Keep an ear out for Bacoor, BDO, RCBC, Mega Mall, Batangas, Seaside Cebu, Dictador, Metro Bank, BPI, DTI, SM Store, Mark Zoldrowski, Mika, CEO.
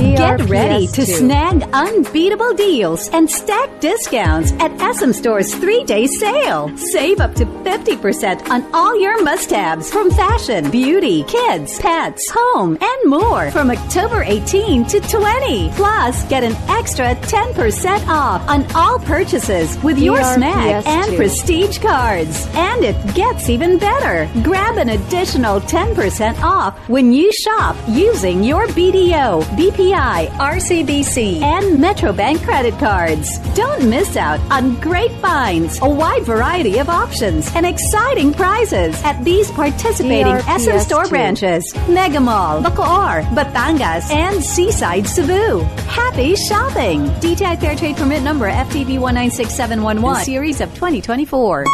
Get ready to snag unbeatable deals and stack discounts at SM Store's 3-day sale. Save up to 50% on all your must-haves from fashion, beauty, kids, pets, home, and more from October 18 to 20. Plus, get an extra 10% off on all purchases with your snack and prestige cards. And it gets even better. Grab an additional 10% off when you shop using your BDO, BPI, RCBC, and Metro Bank credit cards. Don't miss out on great finds, a wide variety of options, and exciting prizes at these participating SM Store branches: Mega Mall, Bacoor, Batangas, and Seaside Cebu. Happy shopping! DTI Fair Trade Permit Number FTB 196711, series of 2024.